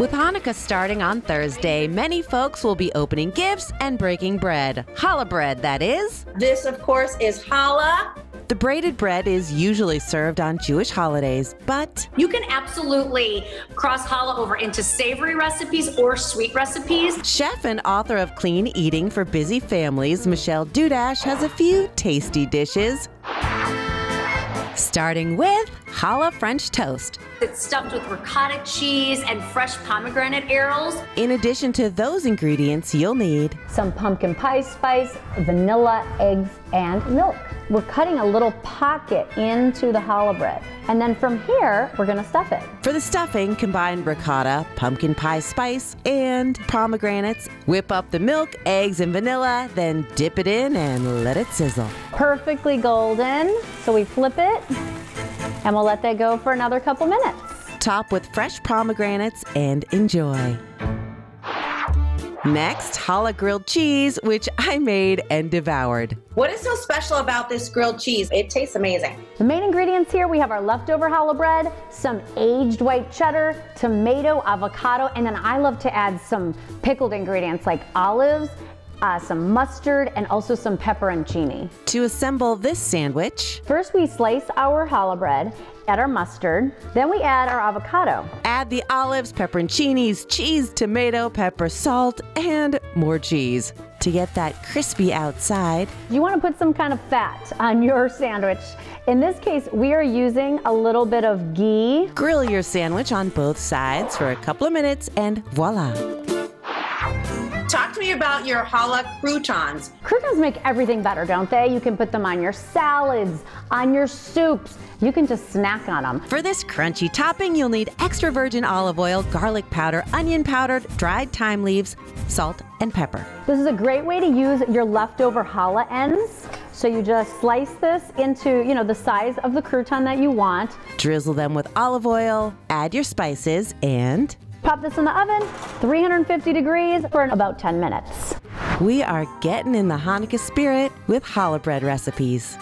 With Hanukkah starting on Thursday, many folks will be opening gifts and breaking bread. Challah bread, that is. This, of course, is challah. The braided bread is usually served on Jewish holidays, but you can absolutely cross challah over into savory recipes or sweet recipes. Chef and author of Clean Eating for Busy Families, Michelle Dudash, has a few tasty dishes, starting with challah French toast. It's stuffed with ricotta cheese and fresh pomegranate arils. In addition to those ingredients, you'll need some pumpkin pie spice, vanilla, eggs, and milk. We're cutting a little pocket into the challah bread, and then from here, we're gonna stuff it. For the stuffing, combine ricotta, pumpkin pie spice, and pomegranates. Whip up the milk, eggs, and vanilla, then dip it in and let it sizzle. Perfectly golden, so we flip it, and we'll let that go for another couple minutes. Top with fresh pomegranates and enjoy. Next, challah grilled cheese, which I made and devoured. What is so special about this grilled cheese? It tastes amazing. The main ingredients here, we have our leftover challah bread, some aged white cheddar, tomato, avocado, and then I love to add some pickled ingredients like olives, some mustard, and also some pepperoncini. To assemble this sandwich, first we slice our challah bread, add our mustard, then we add our avocado. Add the olives, pepperoncinis, cheese, tomato, pepper, salt, and more cheese to get that crispy outside. You want to put some kind of fat on your sandwich. In this case, we are using a little bit of ghee. Grill your sandwich on both sides for a couple of minutes, and voila. Talk to me about your challah croutons. Croutons make everything better, don't they? You can put them on your salads, on your soups. You can just snack on them. For this crunchy topping, you'll need extra virgin olive oil, garlic powder, onion powder, dried thyme leaves, salt, and pepper. This is a great way to use your leftover challah ends. So you just slice this into, the size of the crouton that you want. Drizzle them with olive oil, add your spices, and pop this in the oven, 350 degrees for about 10 minutes. We are getting in the Hanukkah spirit with challah bread recipes.